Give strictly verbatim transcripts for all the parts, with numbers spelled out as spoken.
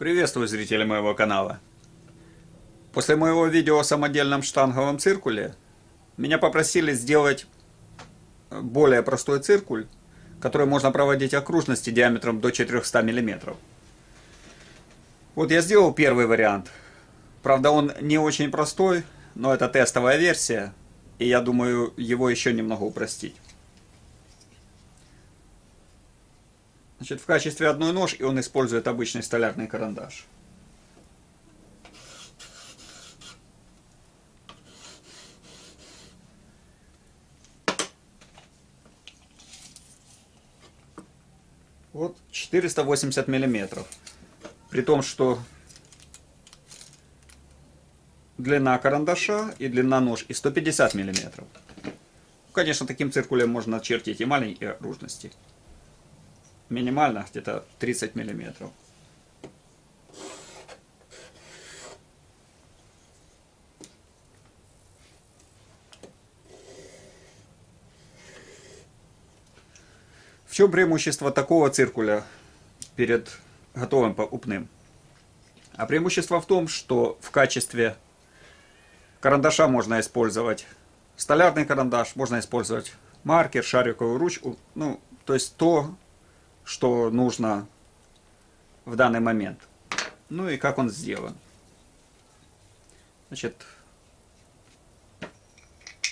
Приветствую зрителей моего канала. После моего видео о самодельном штанговом циркуле меня попросили сделать более простой циркуль, который можно проводить окружности диаметром до четырехсот миллиметров. Вот я сделал первый вариант. Правда, он не очень простой, но это тестовая версия, и я думаю, его еще немного упростить. Значит, в качестве одной нож, и он использует обычный столярный карандаш. Вот четыреста восемьдесят миллиметров. При том, что длина карандаша и длина нож и сто пятьдесят миллиметров. Конечно, таким циркулем можно очертить и маленькие окружности. Минимально где-то тридцать миллиметров. В чем преимущество такого циркуля перед готовым покупным? А преимущество в том, что в качестве карандаша можно использовать столярный карандаш, можно использовать маркер, шариковую ручку, ну, то есть то, что нужно в данный момент. Ну и как он сделан. Значит,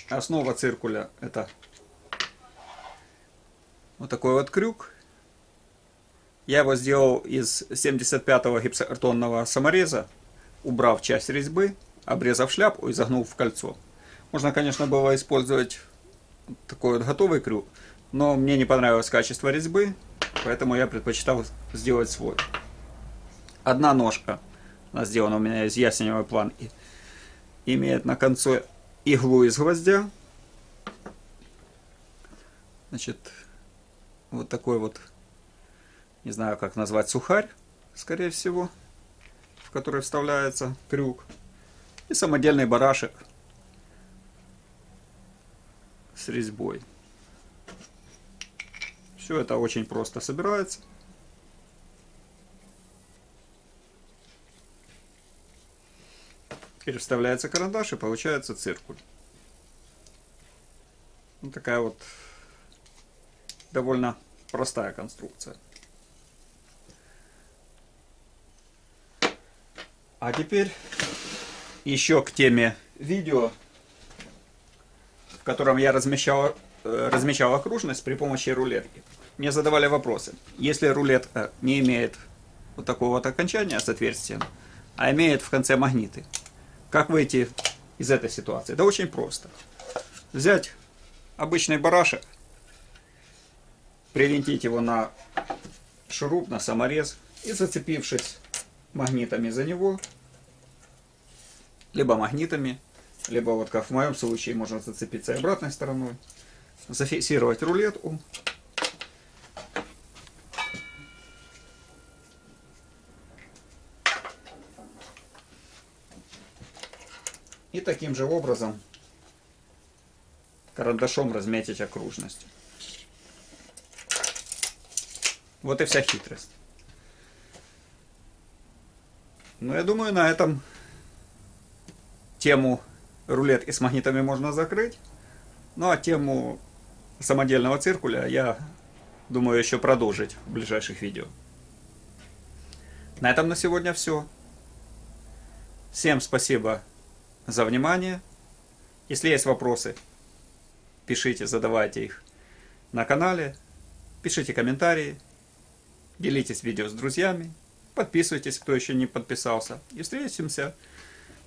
основа циркуля — это вот такой вот крюк. Я его сделал из семьдесят пятого гипсокартонного самореза, убрав часть резьбы, обрезав шляпку и загнув в кольцо. Можно, конечно, было использовать такой вот готовый крюк, но мне не понравилось качество резьбы. Поэтому я предпочитал сделать свой. Одна ножка, она сделана у меня из ясеневой планки, имеет на конце иглу из гвоздя. Значит, вот такой вот, не знаю, как назвать, сухарь, скорее всего, в который вставляется крюк. И самодельный барашек с резьбой. Все это очень просто собирается. Теперь вставляется карандаш, и получается циркуль. Вот такая вот довольно простая конструкция. А теперь еще к теме видео, в котором я размещал, размечал окружность при помощи рулетки. Мне задавали вопросы. Если рулетка не имеет вот такого вот окончания с отверстием, а имеет в конце магниты, как выйти из этой ситуации? Да очень просто. Взять обычный барашек, привинтить его на шуруп, на саморез, и, зацепившись магнитами за него, либо магнитами, либо вот как в моем случае можно зацепиться и обратной стороной, зафиксировать рулетку. И таким же образом карандашом разметить окружность. Вот и вся хитрость. Ну, я думаю, на этом тему рулетки с магнитами можно закрыть. Ну, а тему самодельного циркуля я думаю еще продолжить в ближайших видео. На этом на сегодня все. Всем спасибо за внимание. Если есть вопросы, пишите, задавайте их на канале, пишите комментарии, делитесь видео с друзьями, подписывайтесь, кто еще не подписался, и встретимся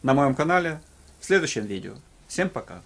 на моем канале в следующем видео. Всем пока!